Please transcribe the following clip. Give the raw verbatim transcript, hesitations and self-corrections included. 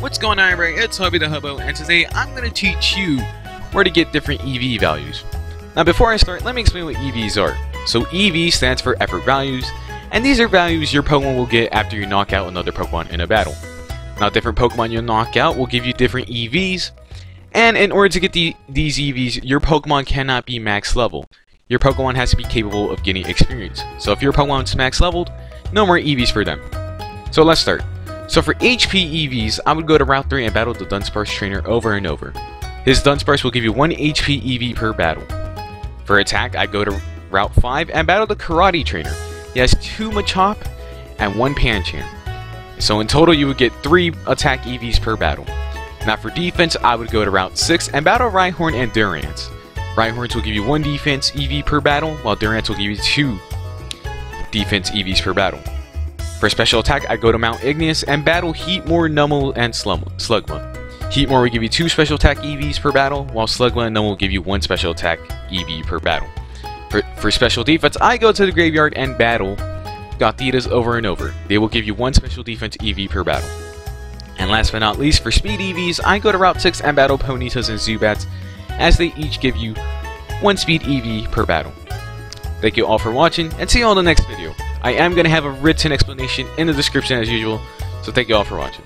What's going on, everybody? It's HobbyTheHubbo, and today I'm going to teach you where to get different E V values. Now, before I start, let me explain what E Vs are. So E V stands for effort values, and these are values your Pokemon will get after you knock out another Pokemon in a battle. Now, different Pokemon you knock out will give you different E Vs, and in order to get the, these E Vs, your Pokemon cannot be max level. Your Pokemon has to be capable of getting experience. So if your Pokemon's max leveled, no more E Vs for them. So let's start. So for H P E Vs, I would go to Route three and battle the Dunsparce trainer over and over. His Dunsparce will give you one H P E V per battle. For attack, I go to Route five and battle the Karate Trainer. He has two Machop and one Pancham. So in total, you would get three attack E Vs per battle. Now for defense, I would go to Route six and battle Rhyhorn and Durant. Rhyhorns will give you one defense E V per battle, while Durants will give you two defense E Vs per battle. For special attack, I go to Mount Igneous and battle Heatmor, Numel, and Slugma. Heatmor will give you two special attack E Vs per battle, while Slugma and Numel will give you one special attack E V per battle. For, for special defense, I go to the Graveyard and battle Gothita's over and over. They will give you one special defense E V per battle. And last but not least, for speed E Vs, I go to Route six and battle Ponytas and Zubats, as they each give you one speed E V per battle. Thank you all for watching, and see you all in the next video. I am going to have a written explanation in the description as usual, so thank you all for watching.